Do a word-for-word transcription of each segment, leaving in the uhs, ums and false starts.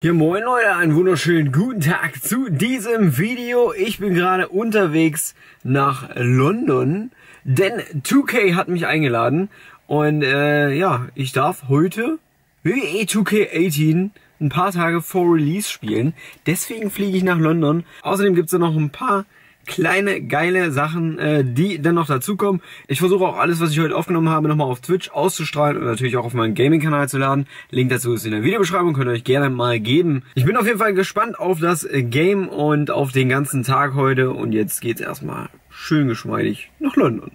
Ja, moin Leute, einen wunderschönen guten Tag zu diesem Video. Ich bin gerade unterwegs nach London, denn zwei K hat mich eingeladen und äh, ja, ich darf heute W W E zwei K achtzehn ein paar Tage vor Release spielen. Deswegen fliege ich nach London. Außerdem gibt es da noch ein paar kleine, geile Sachen, äh, die dann noch dazukommen. Ich versuche auch alles, was ich heute aufgenommen habe, nochmal auf Twitch auszustrahlen und natürlich auch auf meinen Gaming-Kanal zu laden. Link dazu ist in der Videobeschreibung, könnt ihr euch gerne mal geben. Ich bin auf jeden Fall gespannt auf das Game und auf den ganzen Tag heute. Und jetzt geht's erstmal schön geschmeidig nach London.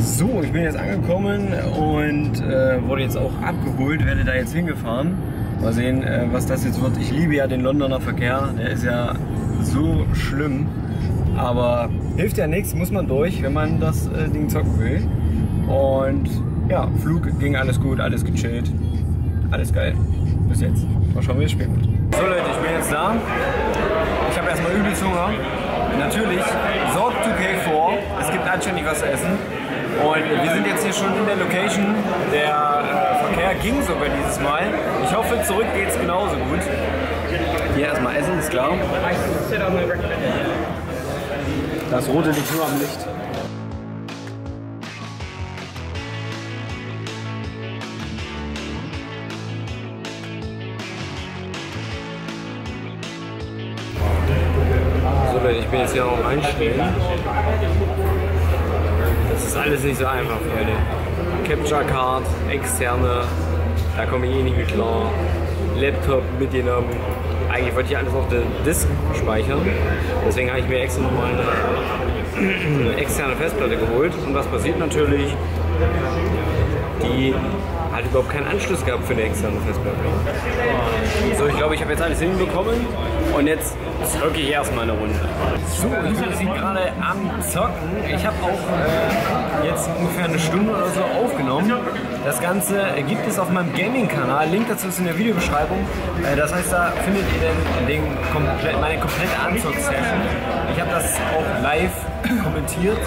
So, ich bin jetzt angekommen und äh, wurde jetzt auch abgeholt, werde da jetzt hingefahren. Mal sehen, äh, was das jetzt wird. Ich liebe ja den Londoner Verkehr, der ist ja so schlimm. Aber hilft ja nichts, muss man durch, wenn man das äh, Ding zocken will. Und ja, Flug ging alles gut, alles gechillt, alles geil. Bis jetzt. Mal schauen, wie es spielt. So Leute, ich bin jetzt da. Ich habe erstmal übelst Hunger. Natürlich sorgt zwei K vor, es gibt anständig was zu essen. Und wir sind jetzt hier schon in der Location, der äh, Verkehr ging sogar dieses Mal. Ich hoffe, zurück geht's genauso gut. Hier erstmal essen, ist klar. Das rote liegt nur am Licht. So Leute, ich bin jetzt hier noch einstellen. Das ist alles nicht so einfach, Freunde. Capture Card, externe, da komme ich eh nicht mit klar. Laptop mitgenommen. Eigentlich wollte ich alles auf den Disk speichern. Deswegen habe ich mir extra nochmal eine, eine externe Festplatte geholt. Und was passiert natürlich? Die hat überhaupt keinen Anschluss gehabt für eine externe Festplatte. So, ich glaube, ich habe jetzt alles hinbekommen. Und jetzt zocke ich erstmal eine Runde. So, wir sind gerade am Zocken. Ich habe auch äh, jetzt ungefähr eine Stunde oder so aufgenommen. Das Ganze gibt es auf meinem Gaming-Kanal. Link dazu ist in der Videobeschreibung. Äh, das heißt, da findet ihr den, den komplett, meine komplette Anzug-Session. Ich habe das auch live kommentiert.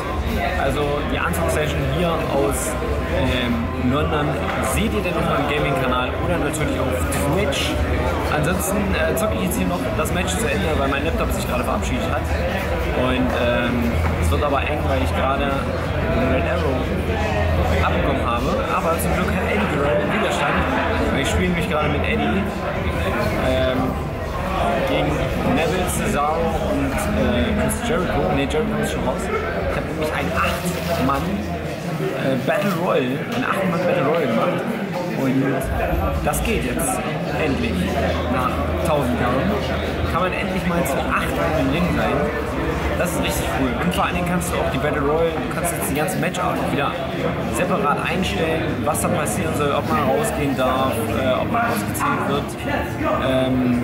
Also die Anzug-Session hier aus ähm, London seht ihr dann auf meinem Gaming-Kanal oder natürlich auf Twitch. Ansonsten äh, zocke ich jetzt hier noch das Match zu Ende, weil mein Laptop sich gerade verabschiedet hat. Und ähm, es wird aber eng, weil ich gerade einen Arrow abbekommen habe. Aber zum Glück hat Eddie gerade im Widerstand. Ich spiele mich gerade mit Eddie ähm, gegen Neville, Cesaro und äh, Chris Jericho. Ne, Jericho ist schon raus. Ich habe nämlich einen acht Mann äh, Battle Royale, einen acht Mann Battle Royale gemacht. Und das geht jetzt endlich nach tausend Jahren. Kann man endlich mal zu acht Mann im Ring sein. Das ist richtig cool. Und vor allen Dingen kannst du auch die Battle Royale, du kannst jetzt die ganze Matchart auch wieder separat einstellen, was da passieren soll, ob man rausgehen darf, äh, ob man ausgezählt wird. Ähm,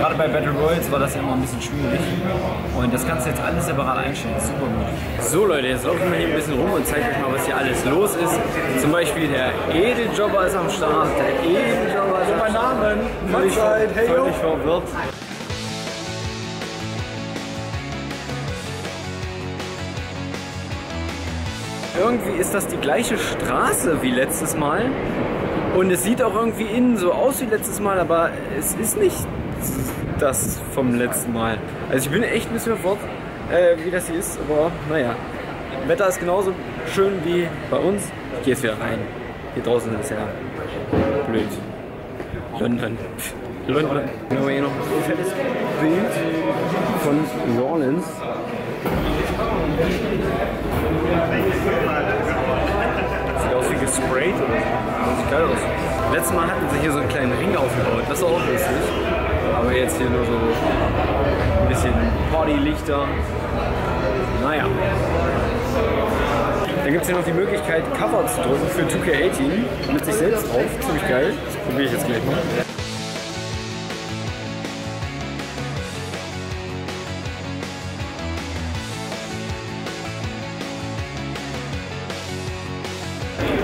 gerade bei Battle Royals war das ja immer ein bisschen schwierig. Und das kannst du jetzt alles separat einstellen. Super gut. So Leute, jetzt laufen wir hier ein bisschen rum und zeige euch mal, was hier alles los ist. Zum Beispiel der Edeljobber ist am Start. Der Edeljobber ist mein Name. Völlig verwirrt. Irgendwie ist das die gleiche Straße wie letztes Mal und es sieht auch irgendwie innen so aus wie letztes Mal, aber es ist nicht das vom letzten Mal. Also ich bin echt ein bisschen verwirrt, äh, wie das hier ist, aber naja. Wetter ist genauso schön wie bei uns. Ich gehe jetzt wieder rein. Hier draußen ist ja blöd. London. London. Dann haben wir hier noch ein fettes Bild von Rollins. Sieht aus wie gesprayt oder so. Sieht geil aus. Letztes Mal hatten sie hier so einen kleinen Ring aufgebaut, das war auch lustig. Aber jetzt hier nur so ein bisschen Partylichter. Naja. Dann gibt es ja noch die Möglichkeit, Cover zu drücken für zwei K achtzehn mit sich selbst drauf. Ziemlich geil. Das probiere ich jetzt gleich mal.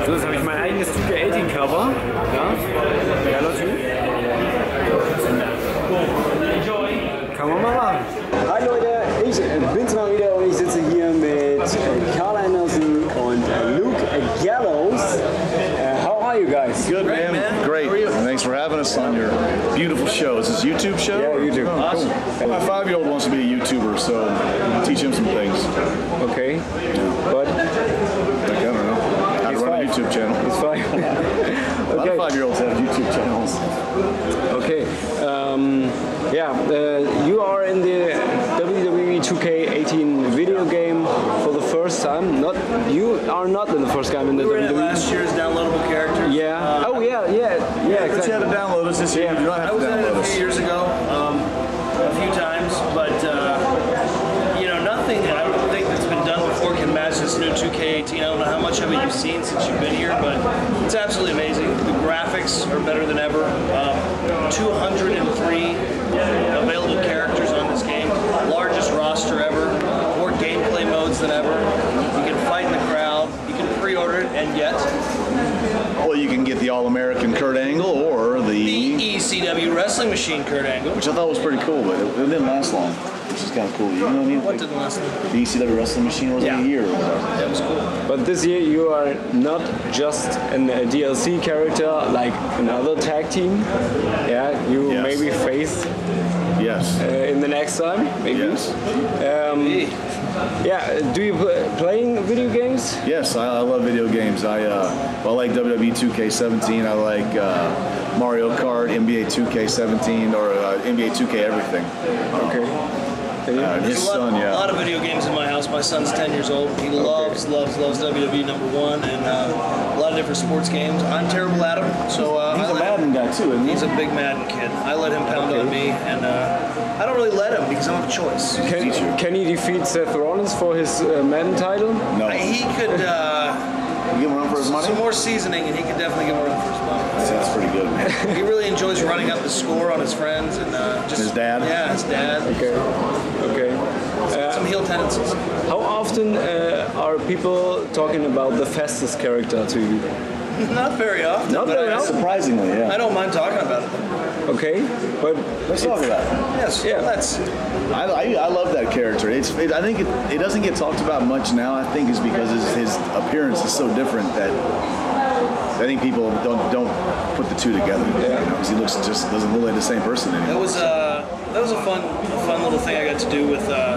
So, jetzt habe ich mein eigenes zwei K achtzehn Cover. Ja, geiler Typ. Kann man mal machen. Hi Leute, ich bin's mal wieder und ich sitze hier mit Karl Anderson und Luke Gallows. Uh, how are you guys? Good, man. man. Great. How are you? Thanks for having us on your beautiful show. Is this a YouTube show? Yeah, YouTube. Oh, awesome. Cool. My five-year-old wants to be a YouTuber, so I'll teach him some things. Okay. But YouTube channel. It's fine. Okay. A lot of five-year-olds have YouTube channels. Okay. Um, yeah, uh, you are in the W W E two K eighteen video game for the first time. Not you are not in the first game in the we were W W E. In last year's downloadable character. Yeah. Uh, oh yeah, yeah, yeah. yeah exactly. You had to download us this year. Yeah. You don't have I was to download in it a few us. years ago, um, a few times, but uh, you know nothing. I don't think that's been done before can match this new two K eighteen. I don't know how much of it you've seen since you've been here, but it's absolutely amazing. The graphics are better than ever. Um, two hundred three available characters on this game. Largest roster ever. Uh, more gameplay modes than ever. You can fight in the crowd. You can pre-order it and get. Well, you can get the All-American Kurt Angle or the... The E C W Wrestling Machine Kurt Angle. Which I thought was pretty cool, but it didn't last long. Which is kind of cool. You know what I mean? What like, didn't last? The E C W Wrestling Machine was yeah. a year. That was cool. But this year you are not just an, a D L C character like another tag team. Yeah, you yes. maybe face. Yes. Uh, in the next time, maybe. Yes. Um, yeah. Do you play, playing video games? Yes, I, I love video games. I uh, I like W W E two K seventeen. I like. Uh, Mario Kart, N B A two K seventeen, or uh, N B A two K everything. Okay. Uh, his There's son, a lot, yeah. A lot of video games in my house. My son's ten years old. He loves, okay. loves, loves W W E number one, and uh, a lot of different sports games. I'm terrible at them, so uh, he's I a Madden guy too, isn't he? He's a big Madden kid. I let him pound okay. on me, and uh, I don't really let him because I don't have a choice. Can, can he defeat Seth Rollins for his uh, Madden title? No. Uh, he could. Uh, Give him run for his money? Some more seasoning, and he could definitely give him run for his money. That sounds pretty good, man. He really enjoys running up the score on his friends and uh, just. His dad? Yeah, his dad. Okay. Okay. Uh, some heel tendencies. How often uh, are people talking about the fastest character to you? Not very often. Not very often. Surprisingly, yeah. I don't mind talking about it. Okay, but let's talk about it. Yes, yeah. Let's. I, I, I love that character. It's. It, I think it, it doesn't get talked about much now. I think it's because his, his appearance is so different that I think people don't don't put the two together. Yeah. You know, because he looks just doesn't look like the same person anymore. That was uh that was a fun a fun little thing I got to do with. Uh,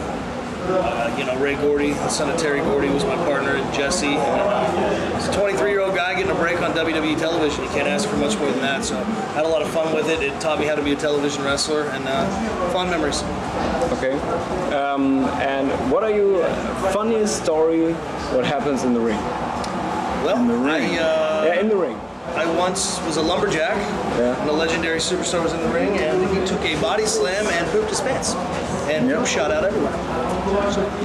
Uh, you know, Ray Gordy, the son of Terry Gordy, was my partner, and Jesse. And, uh, he's a twenty-three-year-old guy getting a break on W W E television. You can't ask for much more than that. So, I had a lot of fun with it. It taught me how to be a television wrestler, and uh, fond memories. Okay. Um, and what are your funniest story? What happens in the ring? Well, in the ring. I, uh, yeah, in the ring. I once was a lumberjack, yeah. and a legendary superstar was in the ring, and he took a body slam and pooped his pants, and yep. poop shot out everywhere.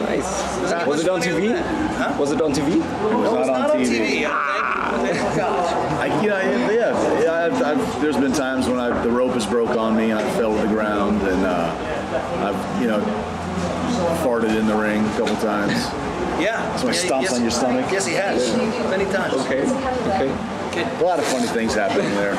Nice. Uh, was it on T V? Huh? Was it on T V? It was, no, not, it was not on T V. On T V. Thank God. I, you know, yeah, yeah I've, I've, there's been times when I, the rope has broke on me, and I fell to the ground, and uh, I've, you know, farted in the ring a couple times. yeah. So I yeah, stomps yes, on your stomach? Yes, he has. Yeah. Many times. Okay. Okay. Okay. A lot of funny things happening there.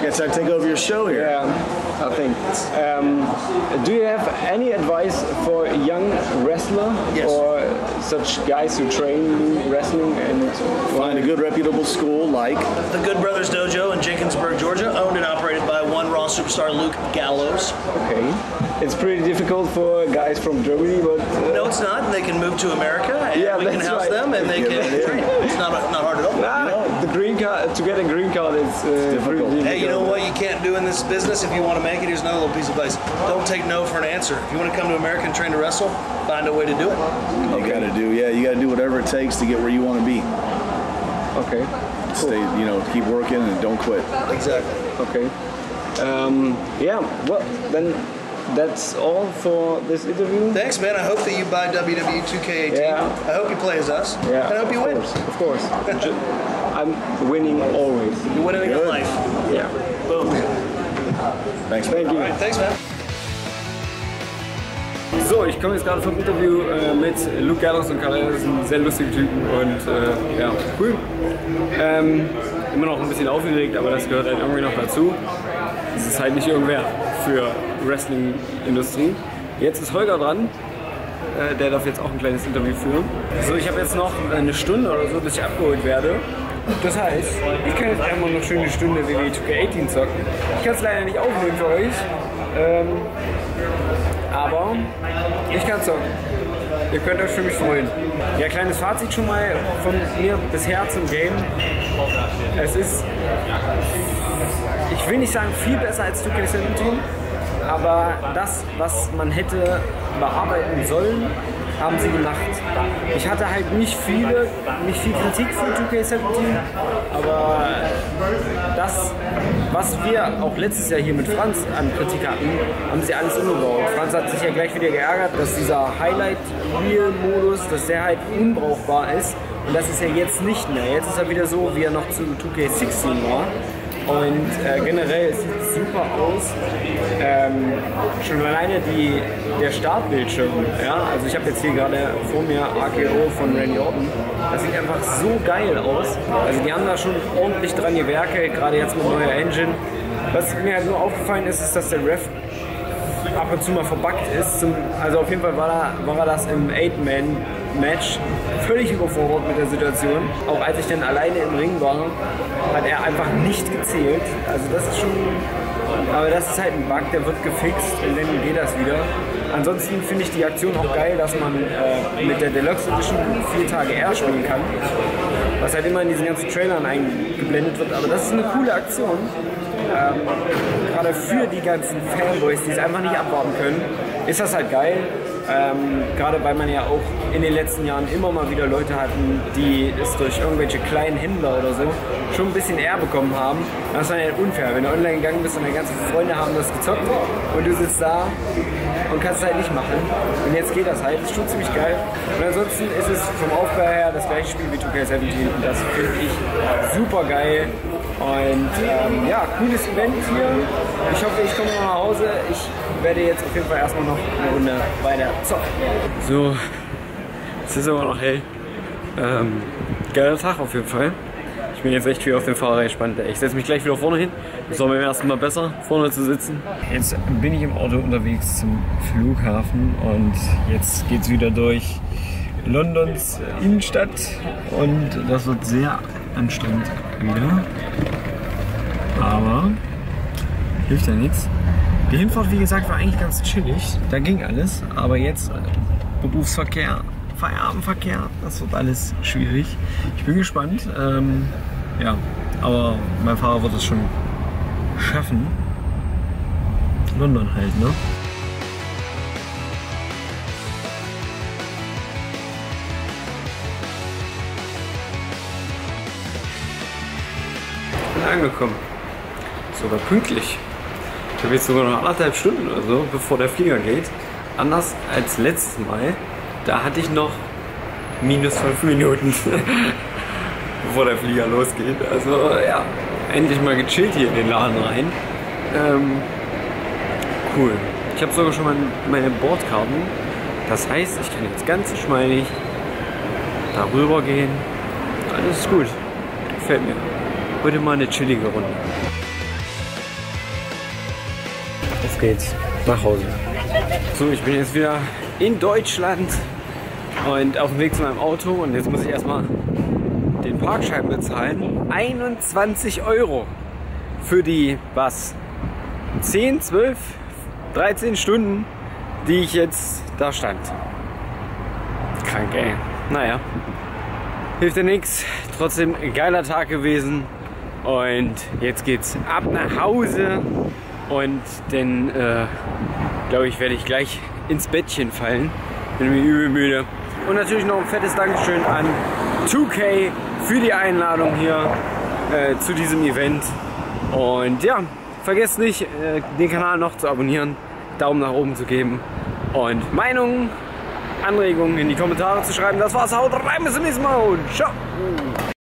Guess I take over your show here. Yeah, I think. Um, do you have any advice for a young wrestler yes. or such guys who train wrestling and find a good reputable school like the Good Brothers Dojo in Jenkinsburg, Georgia, owned and operated by one RAW superstar, Luke Gallows. Okay, it's pretty difficult for guys from Germany, but uh, no, it's not. They can move to America, and yeah, we can house right. them, and they yeah, can train. Yeah. It's not not hard at all. Nah, you know? The green card, to get a green card is uh, difficult. Hey, you know what you can't do in this business if you want to make it? Here's another little piece of advice. Don't take no for an answer. If you want to come to America and train to wrestle, find a way to do it. Okay. You got to do, yeah, you got to do whatever it takes to get where you want to be. Okay. Cool. Stay, you know, keep working and don't quit. Exactly. Okay. Um, yeah, well, then that's all for this interview. Thanks, man. I hope that you buy W W E two K eighteen. Yeah. I hope you play as us. Yeah. And I hope you win. Of course. Of course. I'm winning always. You're winning in life. Yeah. Boom. Thanks, man. Thank you. All right, thanks, man. So, ich komme jetzt gerade vom Interview äh, mit Luke Gallows und Karl Anderson, sehr lustige Typen und äh, ja, cool. Ähm, immer noch ein bisschen aufgeregt, aber das gehört halt irgendwie noch dazu. Es ist halt nicht irgendwer für Wrestling-Industrie. Jetzt ist Holger dran, äh, der darf jetzt auch ein kleines Interview führen. So, ich habe jetzt noch eine Stunde oder so, bis ich abgeholt werde. Das heißt, ich kann jetzt einfach noch schön eine Stunde W W E two K eighteen zocken. Ich kann es leider nicht aufnehmen für euch. Ähm, Aber ich kann zocken. Ihr könnt euch für mich freuen. Ja, kleines Fazit schon mal von mir bisher zum Game. Es ist, ich will nicht sagen viel besser als two K seventeen, aber das, was man hätte bearbeiten sollen, haben sie gemacht. Ich hatte halt nicht viele, nicht viel Kritik von two K seventeen, aber das, was wir auch letztes Jahr hier mit Franz an Kritik hatten, haben sie alles umgebaut. Franz hat sich ja gleich wieder geärgert, dass dieser Highlight-Reel-Modus, dass der halt unbrauchbar ist, und das ist ja jetzt nicht mehr. Jetzt ist er wieder so, wie er noch zu two K sixteen war. Und äh, generell, es sieht super aus, ähm, schon alleine die, der Startbildschirm, ja? Also ich habe jetzt hier gerade vor mir R K O von Randy Orton, das sieht einfach so geil aus, also die haben da schon ordentlich dran gewerkelt, gerade jetzt mit neuer Engine. Was mir halt nur aufgefallen ist, ist, dass der Ref ab und zu mal verbuggt ist, Zum, also auf jeden Fall war, da, war er das im eight man Match völlig überfordert mit der Situation. Auch als ich dann alleine im Ring war, hat er einfach nicht gezählt. Also das ist schon, aber das ist halt ein Bug, der wird gefixt und dann geht das wieder. Ansonsten finde ich die Aktion auch geil, dass man äh, mit der Deluxe Edition vier Tage eher spielen kann, was halt immer in diesen ganzen Trailern eingeblendet wird. Aber das ist eine coole Aktion, ähm, gerade für die ganzen Fanboys, die es einfach nicht abwarten können, ist das halt geil. Ähm, gerade weil man ja auch in den letzten Jahren immer mal wieder Leute hatten, die es durch irgendwelche kleinen Händler oder so schon ein bisschen eher bekommen haben. Das war ja unfair, wenn du online gegangen bist und deine ganzen Freunde haben das gezockt und du sitzt da und kannst es halt nicht machen. Und jetzt geht das halt, das ist schon ziemlich geil. Und ansonsten ist es vom Aufbau her das gleiche Spiel wie two K seventeen und das finde ich super geil. Und ähm, ja, cooles Event hier. Ich hoffe, ich komme noch nach Hause. Ich werde jetzt auf jeden Fall erstmal noch eine Runde weiter zocken. So, es ist immer noch hell. Ähm, geiler Tag auf jeden Fall. Ich bin jetzt echt viel auf den Fahrer gespannt. Ich setze mich gleich wieder vorne hin. Das war beim ersten Mal besser, vorne zu sitzen. Jetzt bin ich im Auto unterwegs zum Flughafen und jetzt geht's wieder durch Londons Innenstadt und das wird sehr anstrengend wieder, aber hilft ja nichts. Die Hinfahrt, wie gesagt, war eigentlich ganz chillig, da ging alles, aber jetzt Berufsverkehr, Feierabendverkehr, das wird alles schwierig. Ich bin gespannt, ähm, ja, aber mein Fahrer wird es schon schaffen. London halt, ne? Angekommen. Sogar pünktlich. Ich habe jetzt sogar noch anderthalb Stunden oder so, bevor der Flieger geht. Anders als letztes Mal, da hatte ich noch minus fünf Minuten, bevor der Flieger losgeht. Also ja, endlich mal gechillt hier in den Laden rein. Ähm, cool. Ich habe sogar schon mal meine Bordkarten. Das heißt, ich kann jetzt ganz geschmeidig darüber gehen. Alles ist gut. Gefällt mir. Heute mal eine chillige Runde. Jetzt geht's nach Hause. So, ich bin jetzt wieder in Deutschland und auf dem Weg zu meinem Auto und jetzt muss ich erstmal den Parkschein bezahlen. einundzwanzig Euro für die, was, zehn, zwölf, dreizehn Stunden, die ich jetzt da stand. Krank, ey. Naja, hilft ja nichts. Trotzdem ein geiler Tag gewesen. Und jetzt geht's ab nach Hause und dann äh, glaube ich, werde ich gleich ins Bettchen fallen. Bin mir übel müde. Und natürlich noch ein fettes Dankeschön an two K für die Einladung hier äh, zu diesem Event. Und ja, vergesst nicht, äh, den Kanal noch zu abonnieren. Daumen nach oben zu geben und Meinungen, Anregungen in die Kommentare zu schreiben. Das war's, haut rein, bis zum nächsten Mal und ciao!